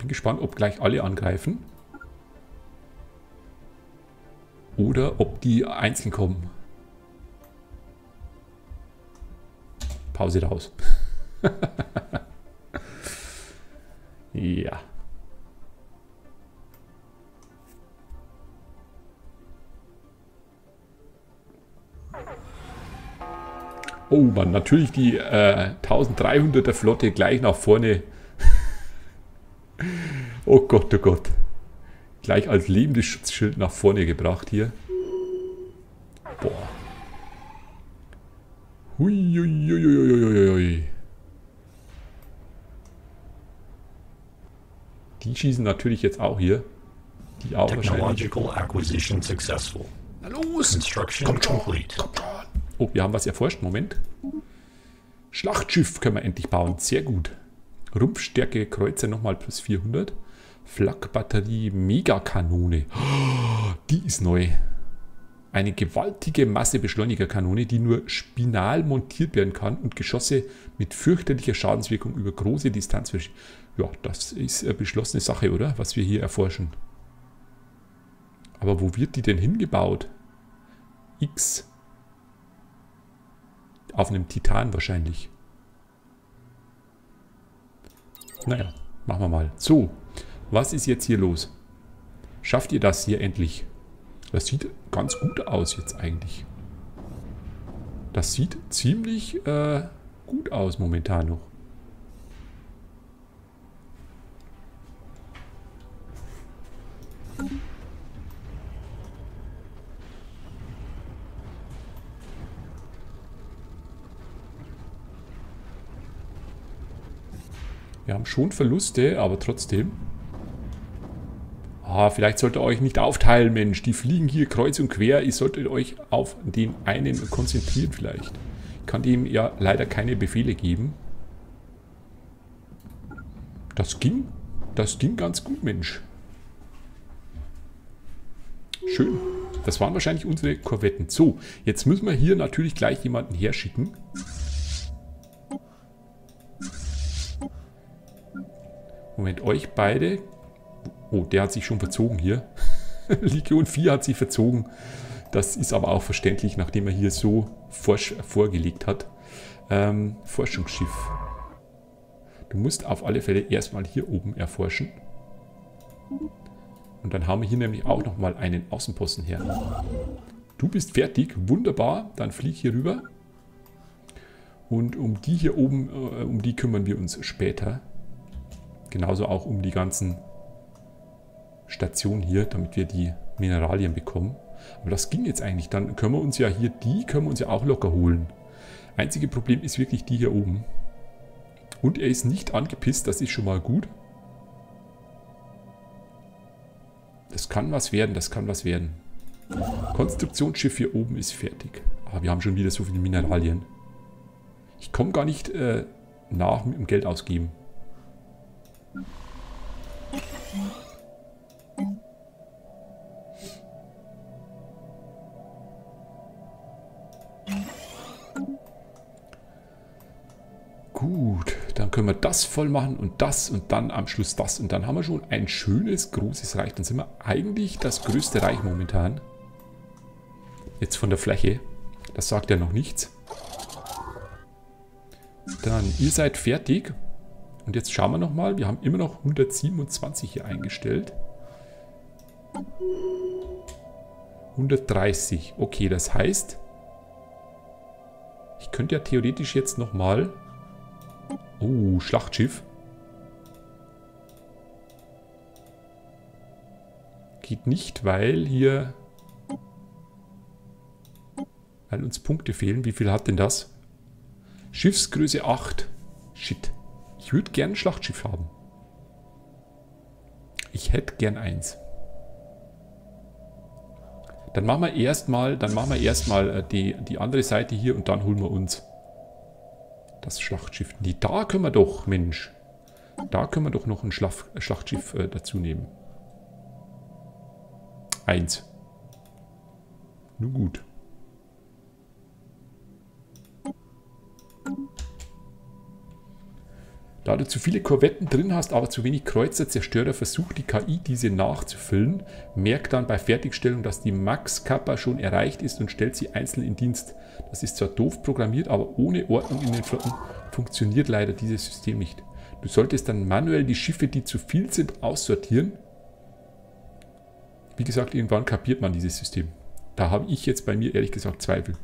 bin gespannt, ob gleich alle angreifen. Oder ob die einzeln kommen. Pause raus. Ja. Oh Mann, natürlich die 1300er Flotte gleich nach vorne. Oh Gott, oh Gott. Gleich als lebendes Schutzschild nach vorne gebracht hier. Boah. Huiuiuiuiuiui. Die schießen natürlich jetzt auch hier. Die auch Technological Acquisition successful. Los! Construction complete. Oh, wir haben was erforscht. Moment. Schlachtschiff können wir endlich bauen. Sehr gut. Rumpfstärke Kreuzer nochmal plus 400. Flakbatterie Megakanone. Oh, die ist neu. Eine gewaltige Massebeschleunigerkanone, die nur spinal montiert werden kann und Geschosse mit fürchterlicher Schadenswirkung über große Distanz verschießen. Ja, das ist eine beschlossene Sache, oder? Was wir hier erforschen. Aber wo wird die denn hingebaut? X. Auf einem Titan wahrscheinlich. Naja, machen wir mal. So. Was ist jetzt hier los? Schafft ihr das hier endlich? Das sieht ganz gut aus jetzt eigentlich. Das sieht ziemlich gut aus momentan noch. Wir haben schon Verluste, aber trotzdem... Ah, vielleicht sollt ihr euch nicht aufteilen, Mensch. Die fliegen hier kreuz und quer. Ihr solltet euch auf den einen konzentrieren vielleicht. Ich kann dem ja leider keine Befehle geben. Das ging ganz gut, Mensch. Schön. Das waren wahrscheinlich unsere Korvetten. So, jetzt müssen wir hier natürlich gleich jemanden herschicken. Moment, euch beide... Oh, der hat sich schon verzogen hier. Legion 4 hat sich verzogen. Das ist aber auch verständlich, nachdem er hier so vorgelegt hat. Forschungsschiff. Du musst auf alle Fälle erstmal hier oben erforschen. Und dann haben wir hier nämlich auch nochmal einen Außenposten her. Du bist fertig. Wunderbar. Dann flieg hier rüber. Und um die hier oben, um die kümmern wir uns später. Genauso auch um die ganzen... Station hier, damit wir die Mineralien bekommen. Aber das ging jetzt eigentlich. Dann können wir uns ja hier, die können wir uns ja auch locker holen. Einzige Problem ist wirklich die hier oben. Und er ist nicht angepisst, das ist schon mal gut. Das kann was werden, das kann was werden. Konstruktionsschiff hier oben ist fertig. Ah, wir haben schon wieder so viele Mineralien. Ich komme gar nicht nach mit dem Geld ausgeben. Gut, dann können wir das voll machen und das und dann am Schluss das. Und dann haben wir schon ein schönes, großes Reich. Dann sind wir eigentlich das größte Reich momentan. Jetzt von der Fläche. Das sagt ja noch nichts. Dann, ihr seid fertig. Und jetzt schauen wir nochmal. Wir haben immer noch 127 hier eingestellt. 130. Okay, das heißt, ich könnte ja theoretisch jetzt nochmal... Oh, Schlachtschiff. Geht nicht, weil hier... Weil uns Punkte fehlen. Wie viel hat denn das? Schiffsgröße 8. Shit. Ich würde gern ein Schlachtschiff haben. Ich hätte gern eins. Dann machen wir erstmal die andere Seite hier und dann holen wir uns... Das Schlachtschiff. Nee, da können wir doch, Mensch. Da können wir doch noch ein Schlachtschiff dazu nehmen. Eins. Nun gut. Da du zu viele Korvetten drin hast, aber zu wenig Kreuzer-Zerstörer, versucht die KI diese nachzufüllen, merkt dann bei Fertigstellung, dass die Max-Kappa schon erreicht ist und stellt sie einzeln in Dienst. Das ist zwar doof programmiert, aber ohne Ordnung in den Flotten funktioniert leider dieses System nicht. Du solltest dann manuell die Schiffe, die zu viel sind, aussortieren. Wie gesagt, irgendwann kapiert man dieses System. Da habe ich jetzt bei mir ehrlich gesagt Zweifel.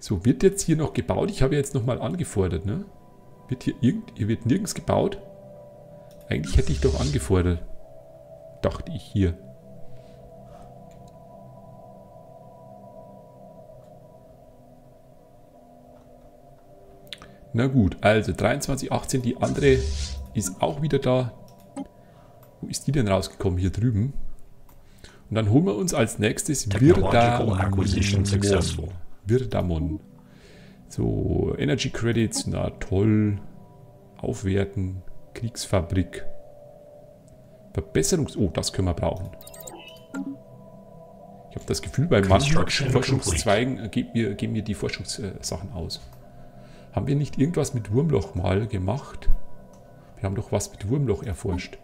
So, wird jetzt hier noch gebaut? Ich habe jetzt nochmal angefordert, ne? Wird hier wird nirgends gebaut? Eigentlich hätte ich doch angefordert. Dachte ich hier. Na gut, also 23:18, die andere ist auch wieder da. Wo ist die denn rausgekommen? Hier drüben. Und dann holen wir uns als nächstes Virdamon. So, Energy Credits, na toll. Aufwerten, Kriegsfabrik. Oh, das können wir brauchen. Ich habe das Gefühl, bei manchen Forschungszweigen geben mir die Forschungssachen aus. Haben wir nicht irgendwas mit Wurmloch mal gemacht? Wir haben doch was mit Wurmloch erforscht.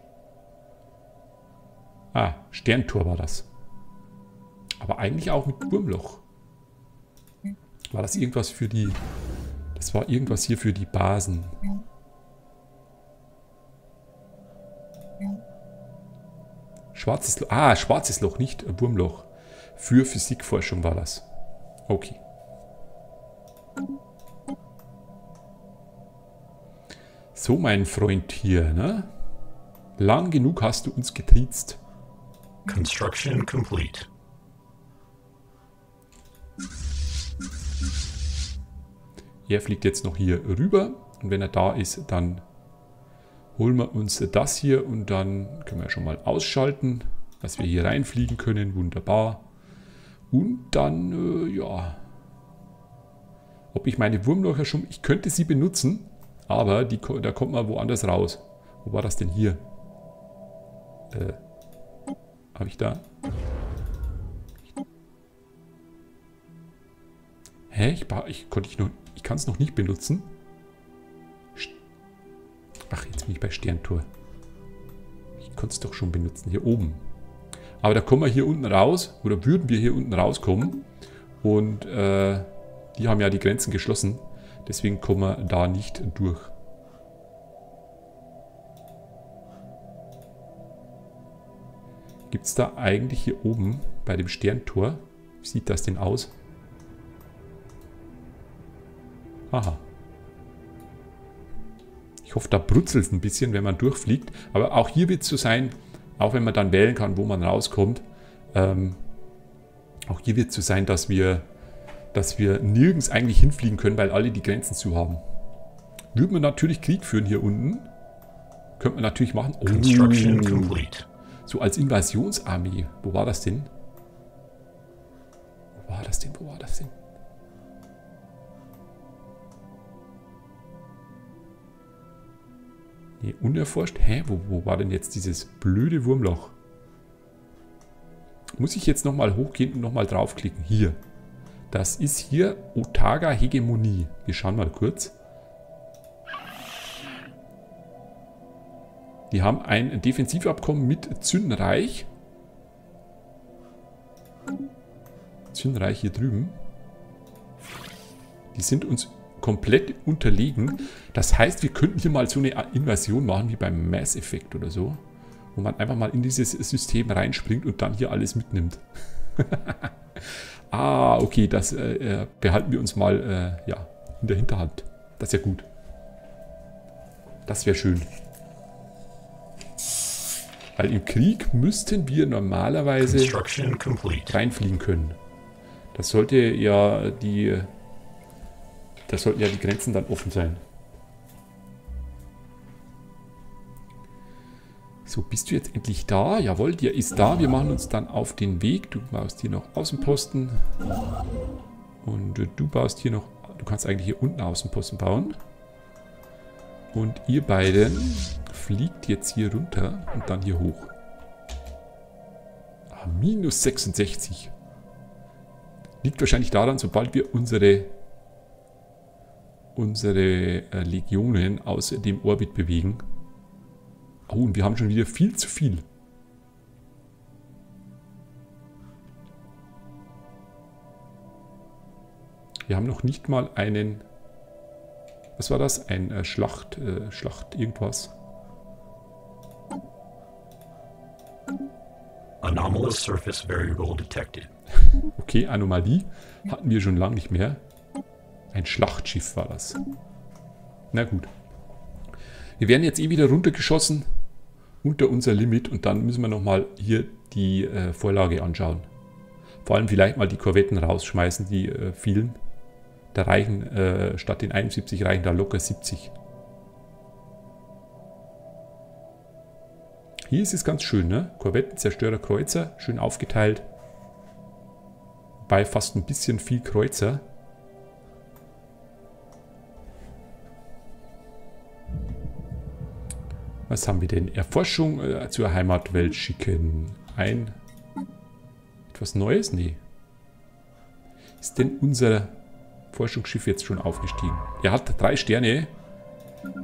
Ah, Sterntor war das. Aber eigentlich auch mit Wurmloch. War das irgendwas für die... Das war irgendwas hier für die Basen. Schwarzes Loch. Ah, schwarzes Loch, nicht Wurmloch. Für Physikforschung war das. Okay. So, mein Freund hier, ne? Lang genug hast du uns getriezt. Construction complete. Er fliegt jetzt noch hier rüber und wenn er da ist, dann holen wir uns das hier und dann können wir schon mal ausschalten, dass wir hier reinfliegen können. Wunderbar. Und dann, ja, ob ich meine Wurmlöcher schon... Ich könnte sie benutzen, aber da kommt man woanders raus. Wo war das denn hier? Habe ich da... Hä? Ich kann es noch nicht benutzen. Ach, jetzt bin ich bei Sterntor. Ich konnte es doch schon benutzen, hier oben. Aber da kommen wir hier unten raus, oder würden wir hier unten rauskommen. Und die haben ja die Grenzen geschlossen. Deswegen kommen wir da nicht durch. Gibt es da eigentlich hier oben bei dem Sterntor? Wie sieht das denn aus? Aha. Ich hoffe, da brutzelt es ein bisschen, wenn man durchfliegt. Aber auch hier wird es so sein, auch wenn man dann wählen kann, wo man rauskommt, auch hier wird es so sein, dass wir nirgends eigentlich hinfliegen können, weil alle die Grenzen zu haben. Würde man natürlich Krieg führen hier unten. Könnte man natürlich machen. Oh. Construction complete. So als Invasionsarmee. Wo war das denn? Wo war das denn? Wo war das denn? Nee, unerforscht. Hä? Wo war denn jetzt dieses blöde Wurmloch? Muss ich jetzt nochmal hochgehen und nochmal draufklicken? Hier. Das ist hier Otaga Hegemonie. Wir schauen mal kurz. Die haben ein Defensivabkommen mit Zynreich. Zynreich hier drüben. Die sind uns komplett unterlegen. Das heißt, wir könnten hier mal so eine Invasion machen, wie beim Mass Effect oder so. Wo man einfach mal in dieses System reinspringt und dann hier alles mitnimmt. Ah, okay, das behalten wir uns mal ja, in der Hinterhand. Das ist ja gut. Das wäre schön. Weil im Krieg müssten wir normalerweise reinfliegen können. Da sollten ja die Grenzen dann offen sein. So, bist du jetzt endlich da? Jawohl, der ist da. Wir machen uns dann auf den Weg. Du baust hier noch Außenposten. Und du baust hier noch... Du kannst eigentlich hier unten Außenposten bauen. Und ihr beiden fliegt jetzt hier runter und dann hier hoch. Ah, minus 66. Liegt wahrscheinlich daran, sobald wir unsere Legionen aus dem Orbit bewegen. Oh, und wir haben schon wieder viel zu viel. Wir haben noch nicht mal einen... Was war das? Ein Schlacht irgendwas. Anomalous Surface Variable detected. Okay, Anomalie hatten wir schon lange nicht mehr. Ein Schlachtschiff war das. Na gut. Wir werden jetzt eh wieder runtergeschossen unter unser Limit und dann müssen wir nochmal hier die Vorlage anschauen. Vor allem vielleicht mal die Korvetten rausschmeißen, die vielen. Da reichen statt den 71 reichen da locker 70. Hier ist es ganz schön, ne? Korvetten, Zerstörer, Kreuzer, schön aufgeteilt. Bei fast ein bisschen viel Kreuzer. Was haben wir denn? Erforschung zur Heimatwelt schicken. Ein... Etwas Neues? Nee. Ist denn unser Forschungsschiff jetzt schon aufgestiegen? Er hat 3 Sterne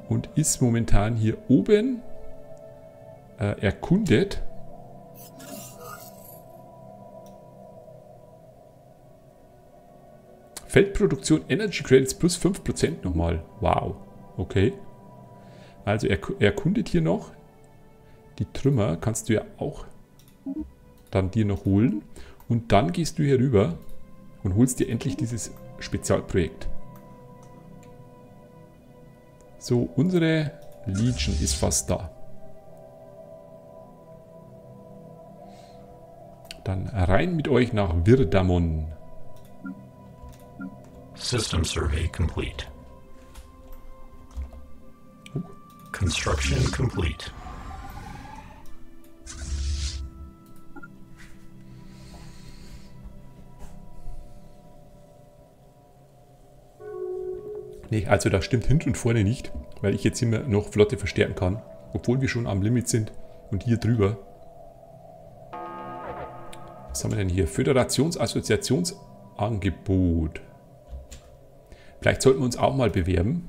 und ist momentan hier oben... erkundet. Feldproduktion Energy Credits plus 5% nochmal. Wow. Okay. Also erkundet hier noch. Die Trümmer kannst du ja auch dann dir noch holen. Und dann gehst du hier rüber und holst dir endlich dieses Spezialprojekt. So, unsere Legion ist fast da. Dann rein mit euch nach Virdamon. System Survey complete. Construction complete. Nee, also das stimmt hinten und vorne nicht, weil ich jetzt immer noch Flotte verstärken kann, obwohl wir schon am Limit sind und hier drüber. Was haben wir denn hier? Föderationsassoziationsangebot. Vielleicht sollten wir uns auch mal bewerben.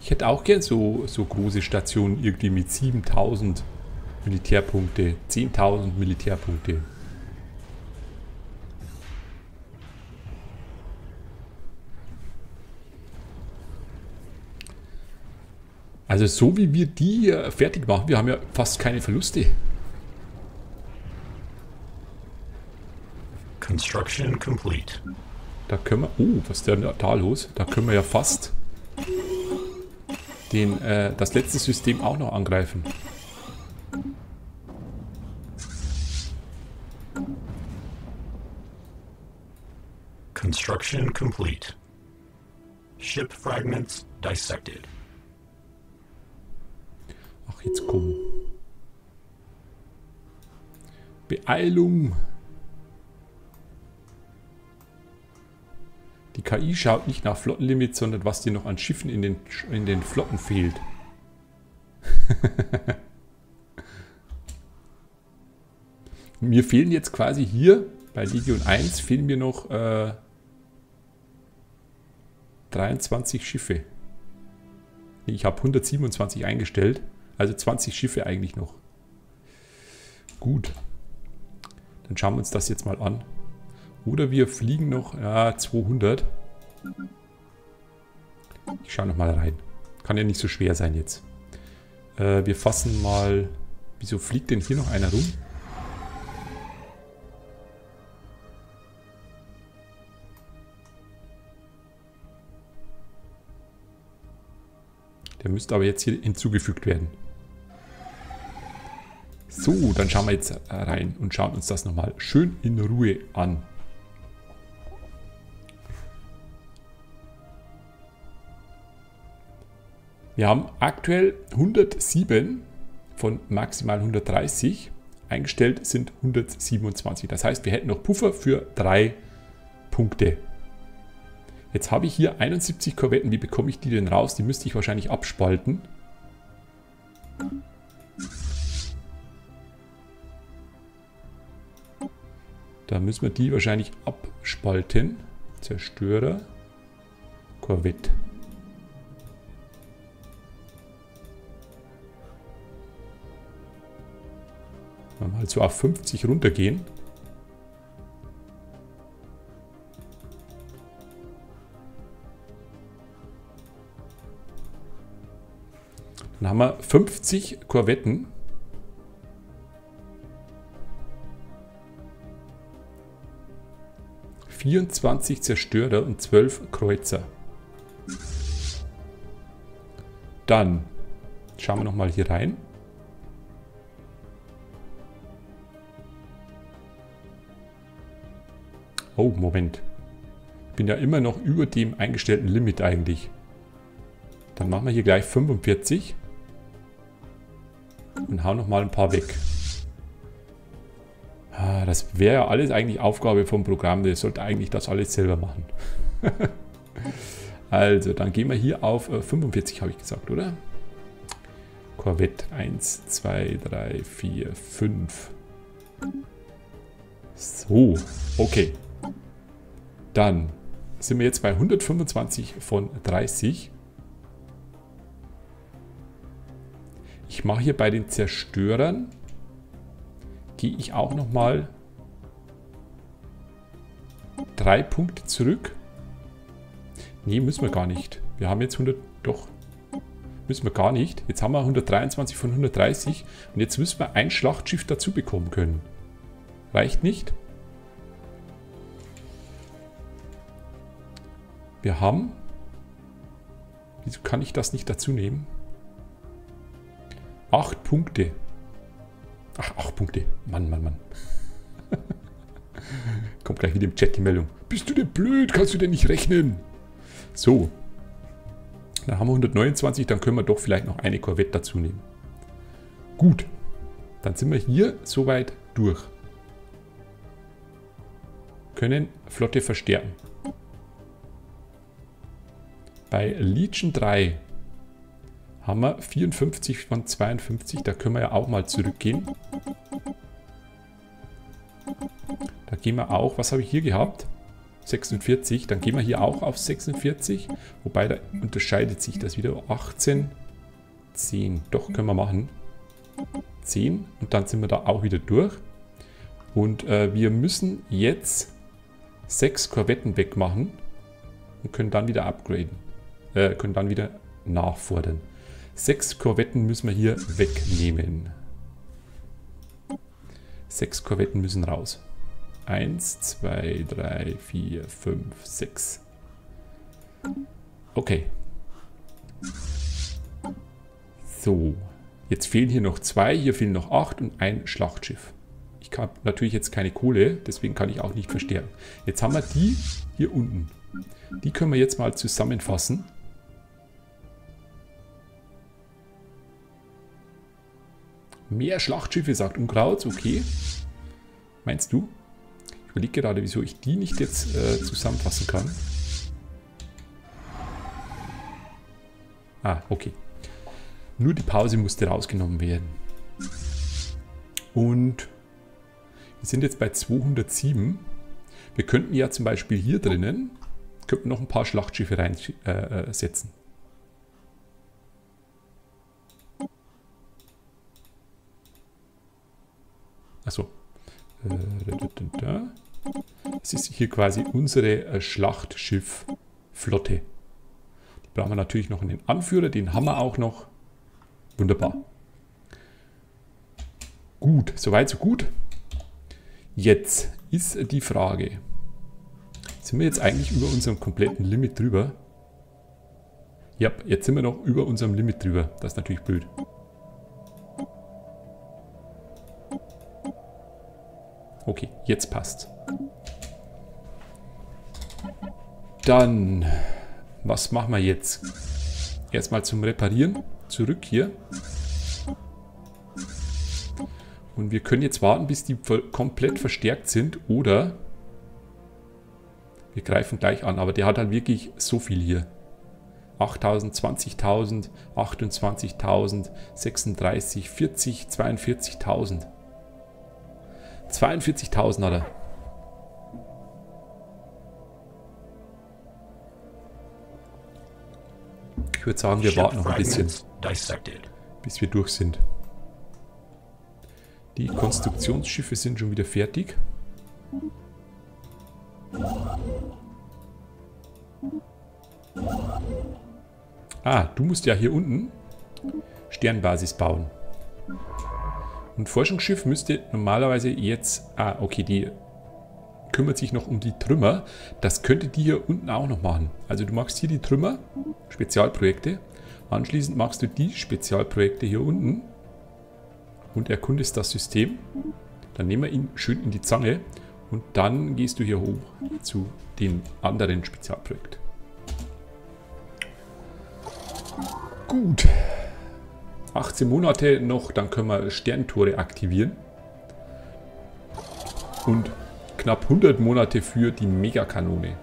Ich hätte auch gern so große Stationen, irgendwie mit 7000 Militärpunkte, 10.000 Militärpunkte. Also so wie wir die fertig machen, wir haben ja fast keine Verluste. Construction complete. Da können wir, oh, was ist denn da los? Da können wir ja fast... das letzte System auch noch angreifen. Construction complete. Ship fragments dissected. Ach, jetzt komm. Beeilung. Die KI schaut nicht nach Flottenlimit, sondern was dir noch an Schiffen in den Flotten fehlt. Mir fehlen jetzt quasi hier, bei Legion 1, fehlen mir noch 23 Schiffe. Ich habe 127 eingestellt, also 20 Schiffe eigentlich noch. Gut, dann schauen wir uns das jetzt mal an. Oder wir fliegen noch 200. Ich schaue nochmal rein. Kann ja nicht so schwer sein jetzt. Wir fassen mal... Wieso fliegt denn hier noch einer rum? Der müsste aber jetzt hier hinzugefügt werden. So, dann schauen wir jetzt rein und schauen uns das nochmal schön in Ruhe an. Wir haben aktuell 107 von maximal 130. Eingestellt sind 127. Das heißt, wir hätten noch Puffer für 3 Punkte. Jetzt habe ich hier 71 Korvetten. Wie bekomme ich die denn raus? Die müsste ich wahrscheinlich abspalten. Da müssen wir die wahrscheinlich abspalten. Zerstörer, Korvette. Mal so auf 50 runtergehen. Dann haben wir 50 Korvetten. ...24 Zerstörer und 12 Kreuzer. Dann schauen wir nochmal hier rein. Oh, Moment. Ich bin ja immer noch über dem eingestellten Limit eigentlich. Dann machen wir hier gleich 45. Und hauen nochmal ein paar weg. Ah, das wäre ja alles eigentlich Aufgabe vom Programm. Der sollte eigentlich das alles selber machen. Also, dann gehen wir hier auf 45, habe ich gesagt, oder? Korvette 1, 2, 3, 4, 5. So, okay. Dann sind wir jetzt bei 125 von 30. Ich mache hier bei den Zerstörern, gehe ich auch nochmal 3 Punkte zurück. Nee, müssen wir gar nicht. Wir haben jetzt 100, doch, müssen wir gar nicht. Jetzt haben wir 123 von 130 und jetzt müssen wir ein Schlachtschiff dazu bekommen können. Reicht nicht. Wir haben... Wieso kann ich das nicht dazu nehmen? 8 Punkte. Ach, 8 Punkte. Mann, Mann, Mann. Kommt gleich wieder im Chat die Meldung. Bist du denn blöd? Kannst du denn nicht rechnen? So. Dann haben wir 129. Dann können wir doch vielleicht noch eine Korvette dazu nehmen. Gut. Dann sind wir hier soweit durch. Können Flotte verstärken. Bei Legion 3 haben wir 54 von 52. Da können wir ja auch mal zurückgehen. Da gehen wir auch, was habe ich hier gehabt? 46. Dann gehen wir hier auch auf 46. Wobei, da unterscheidet sich das wieder. 18, 10. Doch, können wir machen. 10. Und dann sind wir da auch wieder durch. Und wir müssen jetzt 6 Korvetten wegmachen und können dann wieder upgraden. Können dann wieder nachfordern. 6 Korvetten müssen wir hier wegnehmen. 6 Korvetten müssen raus. 1, 2, 3, 4, 5, 6. Okay. So. Jetzt fehlen hier noch 2, hier fehlen noch 8 und ein Schlachtschiff. Ich habe natürlich jetzt keine Kohle, deswegen kann ich auch nicht verstärken. Jetzt haben wir die hier unten. Die können wir jetzt mal zusammenfassen. Mehr Schlachtschiffe, sagt Unkraut. Okay. Meinst du? Ich überlege gerade, wieso ich die nicht jetzt zusammenfassen kann. Ah, okay. Nur die Pause musste rausgenommen werden. Und... wir sind jetzt bei 207. Wir könnten ja zum Beispiel hier drinnen könnten noch ein paar Schlachtschiffe reinsetzen. Achso. Das ist hier quasi unsere Schlachtschiffflotte. Die brauchen wir natürlich noch einen Anführer, den haben wir auch noch. Wunderbar. Gut, soweit so gut. Jetzt ist die Frage, sind wir jetzt eigentlich über unserem kompletten Limit drüber? Ja, jetzt sind wir noch über unserem Limit drüber. Das ist natürlich blöd. Okay, jetzt passt. Dann, was machen wir jetzt? Jetzt mal zum Reparieren. Zurück hier. Und wir können jetzt warten, bis die komplett verstärkt sind. Oder wir greifen gleich an. Aber der hat halt wirklich so viel hier. 8.000, 20.000, 28.000, 36, 40, 42.000. 42.000 hat er. Ich würde sagen, wir warten noch ein bisschen, bis wir durch sind. Die Konstruktionsschiffe sind schon wieder fertig. Ah, du musst ja hier unten Sternbasis bauen. Und Forschungsschiff müsste normalerweise jetzt... Ah, okay, die kümmert sich noch um die Trümmer. Das könnte die hier unten auch noch machen. Also du machst hier die Trümmer, Spezialprojekte. Anschließend machst du die Spezialprojekte hier unten und erkundest das System. Dann nehmen wir ihn schön in die Zange und dann gehst du hier hoch zu dem anderen Spezialprojekt. Gut. 18 Monate noch, dann können wir Sterntore aktivieren. Und knapp 100 Monate für die Megakanone.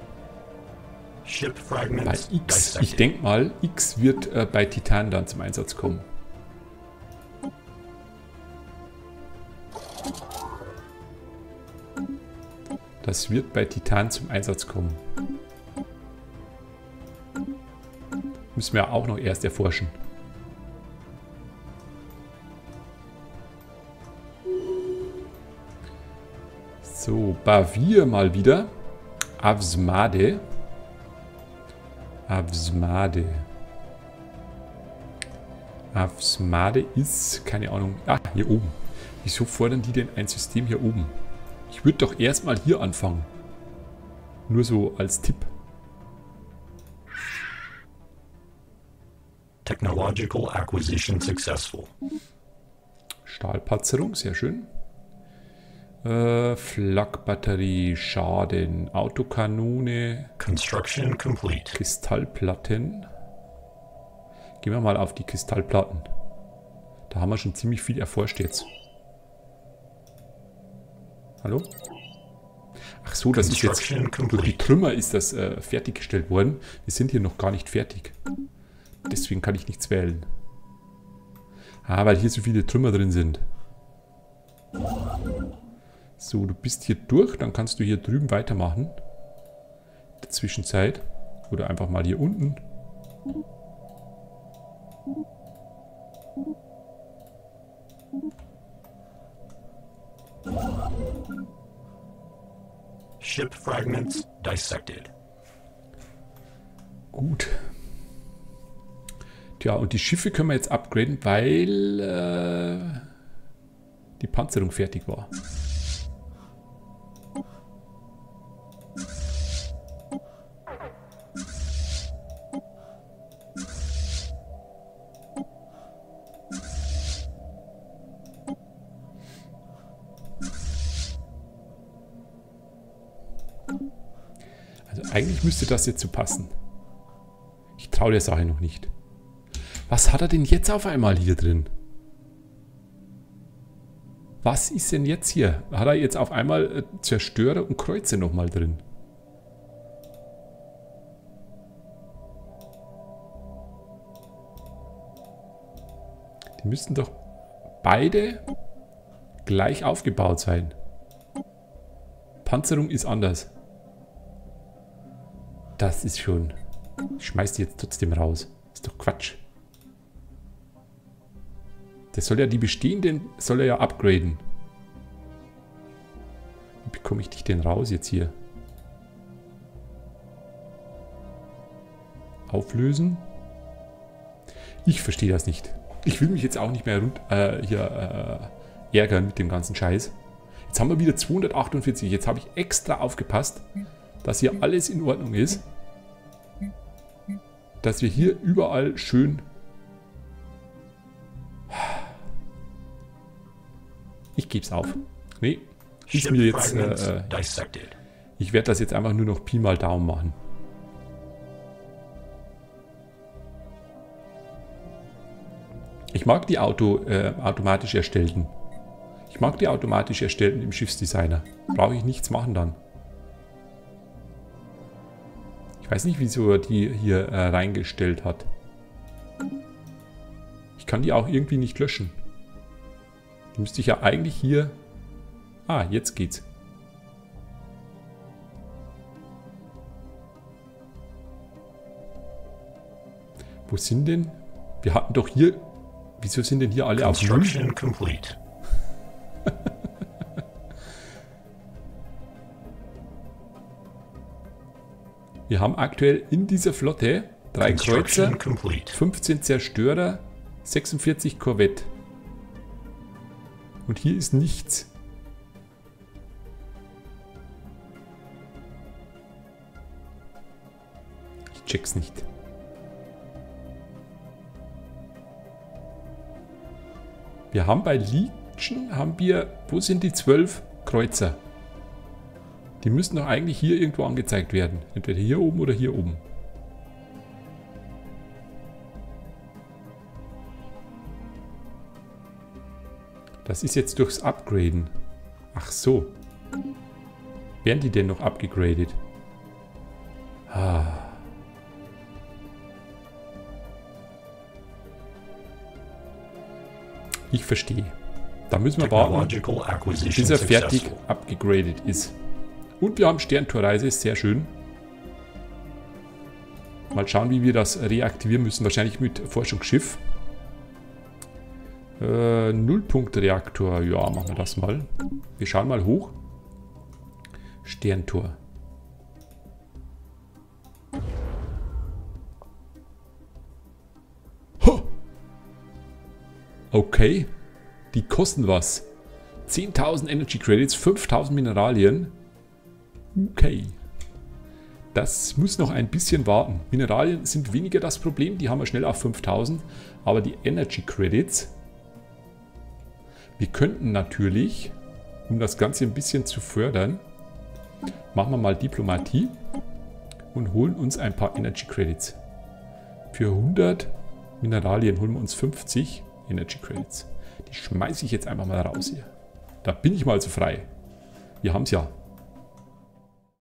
Bei X, ich denke mal, X wird bei Titan dann zum Einsatz kommen. Das wird bei Titan zum Einsatz kommen. Müssen wir auch noch erst erforschen. So, Bavir mal wieder. Avsmade. Avsmade. Avsmade ist, keine Ahnung. Ah, hier oben. Wieso fordern die denn ein System hier oben? Ich würde doch erstmal hier anfangen. Nur so als Tipp. Technological Acquisition successful. Stahlpanzerung, sehr schön. Flakbatterie, Schaden, Autokanone, Construction complete. Kristallplatten. Gehen wir mal auf die Kristallplatten. Da haben wir schon ziemlich viel erforscht jetzt. Hallo? Ach so, das ist jetzt durch die Trümmer ist das fertiggestellt worden. Wir sind hier noch gar nicht fertig. Deswegen kann ich nichts wählen. Ah, weil hier so viele Trümmer drin sind. So, du bist hier durch, dann kannst du hier drüben weitermachen. In der Zwischenzeit. Oder einfach mal hier unten. Ship Fragments dissected. Gut. Tja, und die Schiffe können wir jetzt upgraden, weil die Panzerung fertig war. Eigentlich müsste das jetzt so passen. Ich traue der Sache noch nicht. Was hat er denn jetzt auf einmal hier drin? Was ist denn jetzt hier? Hat er jetzt auf einmal Zerstörer und Kreuze nochmal drin? Die müssten doch beide gleich aufgebaut sein. Panzerung ist anders. Das ist schon... Ich schmeiß die jetzt trotzdem raus. Ist doch Quatsch. Das soll ja die bestehenden... Soll er ja upgraden. Wie bekomme ich dich denn raus jetzt hier? Auflösen? Ich verstehe das nicht. Ich will mich jetzt auch nicht mehr ärgern mit dem ganzen Scheiß. Jetzt haben wir wieder 248. Jetzt habe ich extra aufgepasst, dass hier alles in Ordnung ist. Dass wir hier überall schön... Ich gebe es auf. Nee, ich mir jetzt... ich werde das jetzt einfach nur noch Pi mal Daumen machen. Ich mag die automatisch erstellten. Ich mag die automatisch erstellten im Schiffsdesigner. Brauche ich nichts machen dann. Ich weiß nicht, wieso er die hier reingestellt hat. Ich kann die auch irgendwie nicht löschen. Die müsste ich ja eigentlich hier... Ah, jetzt geht's. Wo sind denn? Wir hatten doch hier... Wieso sind denn hier alle auf Construction complete. Wir haben aktuell in dieser Flotte 3 Kreuzer, 15 Zerstörer, 46 Korvette. Und hier ist nichts. Ich check's nicht. Wir haben bei Legion, wo sind die 12 Kreuzer? Die müssen doch eigentlich hier irgendwo angezeigt werden. Entweder hier oben oder hier oben. Das ist jetzt durchs Upgraden. Ach so. Werden die denn noch abgegradet? Ah. Ich verstehe. Da müssen wir warten, bis er fertig abgegradet ist. Und wir haben Sterntorreise, ist sehr schön. Mal schauen, wie wir das reaktivieren müssen. Wahrscheinlich mit Forschungsschiff. Nullpunktreaktor, ja, machen wir das mal. Wir schauen mal hoch. Sterntor. Ho! Okay, die kosten was. 10.000 Energy Credits, 5.000 Mineralien. Okay. Das muss noch ein bisschen warten. Mineralien sind weniger das Problem. Die haben wir schnell auf 5.000. Aber die Energy Credits... Wir könnten natürlich, um das Ganze ein bisschen zu fördern, machen wir mal Diplomatie und holen uns ein paar Energy Credits. Für 100 Mineralien holen wir uns 50 Energy Credits. Die schmeiße ich jetzt einfach mal raus hier. Da bin ich mal so frei. Wir haben es ja.